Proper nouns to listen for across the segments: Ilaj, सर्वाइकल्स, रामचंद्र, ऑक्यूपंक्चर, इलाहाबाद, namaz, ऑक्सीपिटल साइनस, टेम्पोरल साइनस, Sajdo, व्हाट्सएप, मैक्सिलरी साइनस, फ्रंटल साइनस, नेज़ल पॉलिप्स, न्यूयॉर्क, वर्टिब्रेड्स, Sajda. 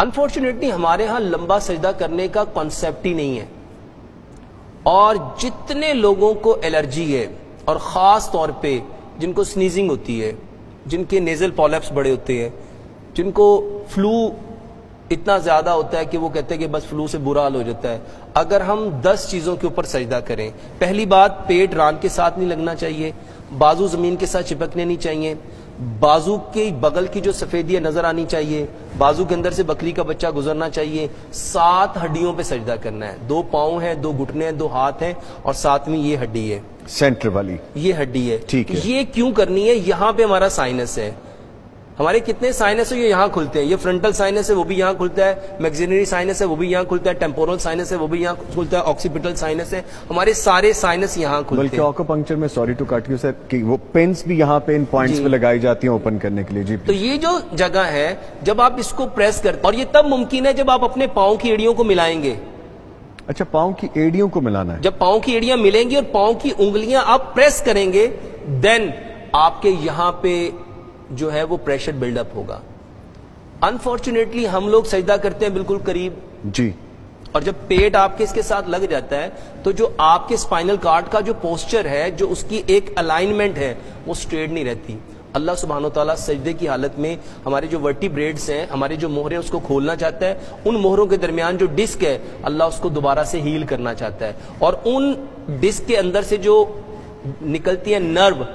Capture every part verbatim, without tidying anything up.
Unfortunately हमारे यहाँ लंबा सजदा करने का कॉन्सेप्ट ही नहीं है, और जितने लोगों को एलर्जी है और ख़ास तौर पे जिनको स्नीजिंग होती है, जिनके नेज़ल पॉलिप्स बड़े होते हैं, जिनको फ्लू इतना ज़्यादा होता है कि वो कहते हैं कि बस फ्लू से बुरा हाल हो जाता है। अगर हम दस चीज़ों के ऊपर सजदा करें, पहली बात पेट रान के साथ नहीं लगना चाहिए, बाजू ज़मीन के साथ चिपकने नहीं चाहिए, बाजू के बगल की जो सफेदियां नजर आनी चाहिए, बाजू के अंदर से बकरी का बच्चा गुजरना चाहिए। सात हड्डियों पे सजदा करना है, दो पाँव है, दो घुटने हैं, दो हाथ हैं, और साथ में ये हड्डी है, सेंटर वाली ये हड्डी है, ठीक है। ये क्यों करनी है? यहाँ पे हमारा साइनस है, हमारे कितने साइनस है ये यहाँ खुलते हैं, ये फ्रंटल साइनस है वो भी यहाँ खुलता है, मैक्सिलरी साइनस है वो भी यहाँ खुलता है, टेम्पोरल साइनस है वो भी यहाँ खुलता है, ऑक्सीपिटल साइनस है, हमारे सारे साइनस यहाँ खुलते हैं। बल्कि ऑक्यूपंक्चर में, sorry to cut you sir, कि वो पेन्स भी यहाँ पे इन पॉइंट्स पे लगाई जाती हैं ओपन करने के लिए। जी, तो ये जो जगह है, जब आप इसको प्रेस करते हैं, और ये तब मुमकिन है जब आप अपने पाँव की एड़ियों को मिलाएंगे। अच्छा, पाँव की एड़ियों को मिलाना है? जब पाँव की एड़ियाँ मिलेंगी और पाँव की उंगलियाँ आप प्रेस करेंगे, देन आपके यहाँ पे जो है वो प्रेशर बिल्डअप होगा। अनफॉर्चुनेटली हम लोग सजदा करते हैं बिल्कुल करीब जी, और जब पेट आपके इसके साथ लग जाता है तो जो आपके स्पाइनल कार्ड का जो पोस्चर है, जो उसकी एक अलाइनमेंट है, वो स्ट्रेट नहीं रहती। अल्लाह सुब्हानो तआला सजदे की हालत में हमारे जो वर्टिब्रेड्स हैं, हमारे जो मोहरे, उसको खोलना चाहता है, उन मोहरों के दरमियान जो डिस्क है अल्लाह उसको दोबारा से हील करना चाहता है, और उन डिस्क के अंदर से जो निकलती है नर्व,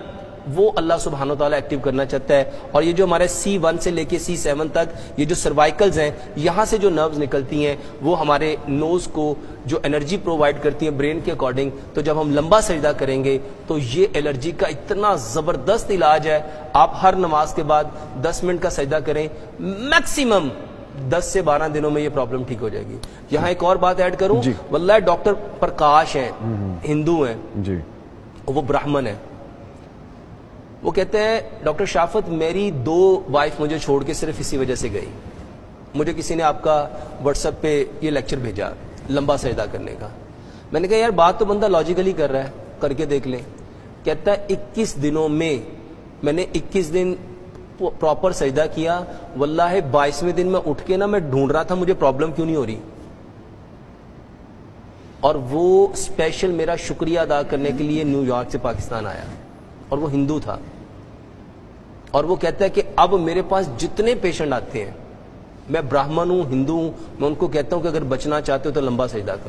वो अल्लाह सुब्हानो तआला एक्टिव करना चाहता है। और ये जो हमारे सी वन से लेके सी सेवन तक ये जो सर्वाइकल्स हैं, यहाँ से जो नर्व्स निकलती हैं वो हमारे नोज़ को जो एनर्जी प्रोवाइड करती है ब्रेन के अकॉर्डिंग। तो जब हम लंबा सजदा करेंगे तो ये एलर्जी का इतना ज़बरदस्त इलाज है। आप हर नमाज के बाद दस मिनट का सजदा करें, मैक्सिमम दस से बारह दिनों में ये प्रॉब्लम ठीक हो जाएगी। यहाँ एक और बात ऐड करूँ, वल्लाह डॉक्टर प्रकाश हैं, हिंदू हैं, वो ब्राह्मण हैं, वो कहते हैं डॉक्टर शाफत मेरी दो वाइफ मुझे छोड़ के सिर्फ इसी वजह से गई, मुझे किसी ने आपका व्हाट्सएप पे ये लेक्चर भेजा लंबा सजदा करने का। मैंने कहा यार बात तो बंदा लॉजिकली कर रहा है, करके देख लें। कहता है इक्कीस दिनों में मैंने इक्कीस दिन प्रॉपर सजदा किया, वल्लाह बाईसवें दिन में उठ के ना मैं ढूंढ रहा था मुझे प्रॉब्लम क्यों नहीं हो रही, और वो स्पेशल मेरा शुक्रिया अदा करने के लिए न्यूयॉर्क से पाकिस्तान आया, और वो हिंदू था। और वो कहता है कि अब मेरे पास जितने पेशेंट आते हैं, मैं ब्राह्मण हूँ, हिंदू हूँ, मैं उनको कहता हूँ कि अगर बचना चाहते हो तो लंबा सजदा करो।